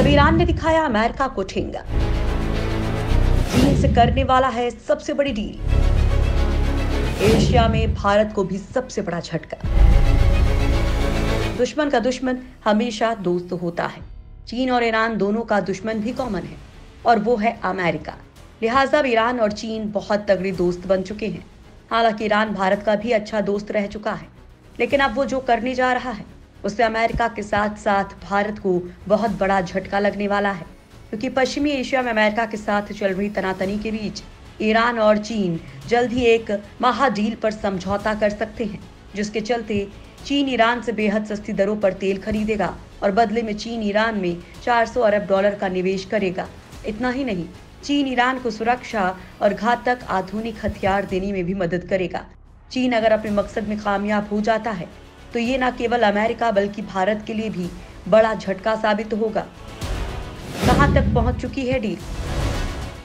अब ईरान ने दिखाया अमेरिका को ठेंगा। चीन से करने वाला है सबसे बड़ी डील। एशिया में भारत को भी सबसे बड़ा झटका। दुश्मन का दुश्मन हमेशा दोस्त होता है। चीन और ईरान दोनों का दुश्मन भी कॉमन है और वो है अमेरिका। लिहाजा ईरान और चीन बहुत तगड़े दोस्त बन चुके हैं। हालांकि ईरान भारत का भी अच्छा दोस्त रह चुका है, लेकिन अब वो जो करने जा रहा है उससे अमेरिका के साथ साथ भारत को बहुत बड़ा झटका लगने वाला है, क्योंकि पश्चिमी एशिया में अमेरिका के साथ चल रही तनातनी के बीच ईरान और चीन जल्द ही एक महाडील पर समझौता कर सकते हैं, जिसके चलते चीन ईरान से बेहद सस्ती दरों पर तेल खरीदेगा और बदले में चीन ईरान में 400 अरब डॉलर का निवेश करेगा। इतना ही नहीं, चीन ईरान को सुरक्षा और घातक आधुनिक हथियार देने में भी मदद करेगा। चीन अगर अपने मकसद में कामयाब हो जाता है तो ये न केवल अमेरिका बल्कि भारत के लिए भी बड़ा झटका साबित होगा। कहां तक पहुंच चुकी है डील?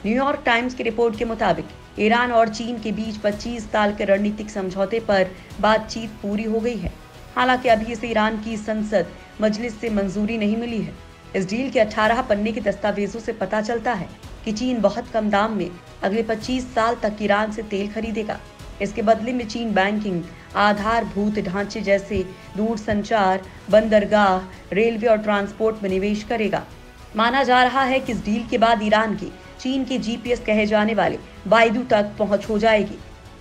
न्यूयॉर्क टाइम्स की रिपोर्ट के मुताबिक ईरान और चीन के बीच 25 साल के रणनीतिक समझौते पर बातचीत पूरी हो गई है। हालांकि अभी इसे ईरान की संसद मजलिस से मंजूरी नहीं मिली है। इस डील के 18 पन्ने के दस्तावेजों से पता चलता है कि चीन बहुत कम दाम में अगले 25 साल तक ईरान से तेल खरीदेगा। इसके बदले में चीन बैंकिंग, आधारभूत ढांचे जैसे दूरसंचार, बंदरगाह, रेलवे और ट्रांसपोर्ट में निवेश करेगा। माना जा रहा है कि इस डील के बाद ईरान की चीन के GPS कहे जाने वाले बाइडु तक पहुंच हो जाएगी।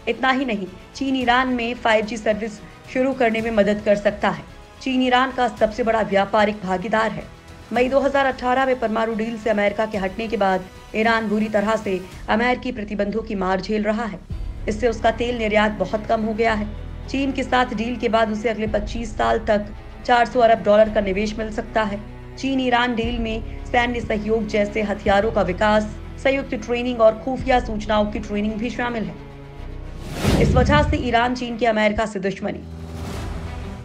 इतना ही नहीं, चीन ईरान में 5G सर्विस शुरू करने में मदद कर सकता है। चीन ईरान का सबसे बड़ा व्यापारिक भागीदार है। मई 2018 में परमाणु डील से अमेरिका के हटने के बाद ईरान बुरी तरह से अमेरिकी प्रतिबंधों की मार झेल रहा है। इससे उसका तेल निर्यात बहुत कम हो गया है। चीन के साथ डील के बाद उसे अगले 25 साल तक 400 अरब डॉलर का निवेश मिल सकता है। चीन ईरान डील में सैन्य सहयोग जैसे हथियारों का विकास, संयुक्त ट्रेनिंग और खुफिया सूचनाओं की ट्रेनिंग भी शामिल है। इस वजह से ईरान चीन की अमेरिका से दुश्मनी।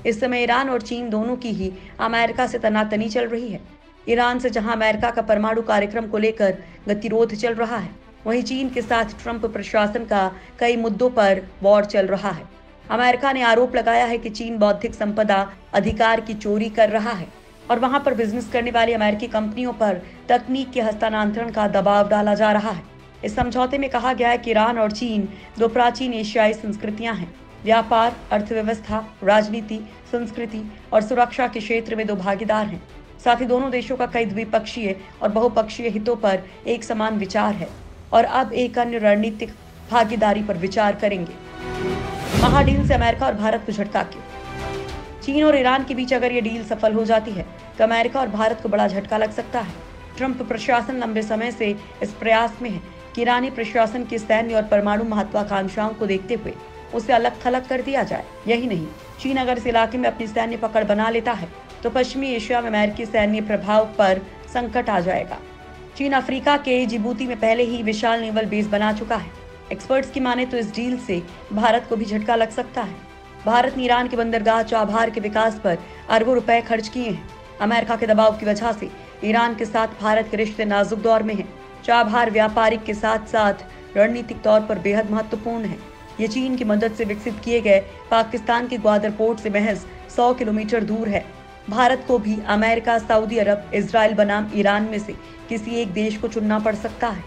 इस समय ईरान और चीन दोनों की ही अमेरिका से तनातनी चल रही है। ईरान से जहां अमेरिका का परमाणु कार्यक्रम को लेकर गतिरोध चल रहा है, वहीं चीन के साथ ट्रंप प्रशासन का कई मुद्दों पर वॉर चल रहा है। अमेरिका ने आरोप लगाया है कि चीन बौद्धिक संपदा अधिकार की चोरी कर रहा है और वहां पर बिजनेस करने वाली अमेरिकी कंपनियों पर तकनीक के हस्तांतरण का दबाव डाला जा रहा है। इस समझौते में कहा गया है कि ईरान और चीन दो प्राचीन एशियाई संस्कृतियां हैं। व्यापार, अर्थव्यवस्था, राजनीति, संस्कृति और सुरक्षा के क्षेत्र में दो भागीदार हैं। साथ ही दोनों देशों का कई द्विपक्षीय और बहुपक्षीय हितों पर एक समान विचार है और अब एक अन्य रणनीतिक भागीदारी पर विचार करेंगे। महाडील से अमेरिका और भारत को झटका क्यों? चीन और ईरान के बीच अगर ये डील सफल हो जाती है तो अमेरिका और भारत को बड़ा झटका लग सकता है। ट्रंप प्रशासन लंबे समय से इस प्रयास में है कि ईरानी प्रशासन की सैन्य और परमाणु महत्वाकांक्षाओं को देखते हुए उसे अलग थलग कर दिया जाए। यही नहीं, चीन अगर इस इलाके में अपनी सैन्य पकड़ बना लेता है तो पश्चिमी एशिया में अमेरिकी सैन्य प्रभाव पर संकट आ जाएगा। चीन अफ्रीका के जिबूती में पहले ही विशाल नेवल बेस बना चुका है। एक्सपर्ट्स की माने तो इस डील से भारत को भी झटका लग सकता है। भारत ने ईरान के बंदरगाह चाबहार के विकास पर अरबों रुपए खर्च किए हैं। अमेरिका के दबाव की वजह से ईरान के साथ भारत के रिश्ते नाजुक दौर में हैं। चाबहार व्यापारिक के साथ साथ रणनीतिक तौर पर बेहद महत्वपूर्ण है। ये चीन की मदद से विकसित किए गए पाकिस्तान के ग्वादर पोर्ट से महज 100 किलोमीटर दूर है। भारत को भी अमेरिका, सऊदी अरब, इजराइल बनाम ईरान में से किसी एक देश को चुनना पड़ सकता है।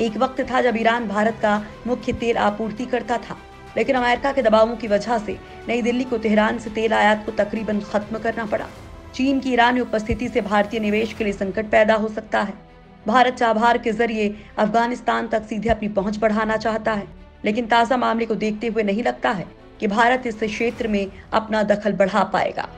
एक वक्त था जब ईरान भारत का मुख्य तेल आपूर्ति करता था, लेकिन अमेरिका के दबावों की वजह से नई दिल्ली को तेहरान से तेल आयात को तकरीबन खत्म करना पड़ा। चीन की ईरान उपस्थिति से भारतीय निवेश के लिए संकट पैदा हो सकता है। भारत चाबहार के जरिए अफगानिस्तान तक सीधे अपनी पहुंच बढ़ाना चाहता है, लेकिन ताजा मामले को देखते हुए नहीं लगता है कि भारत इस क्षेत्र में अपना दखल बढ़ा पाएगा।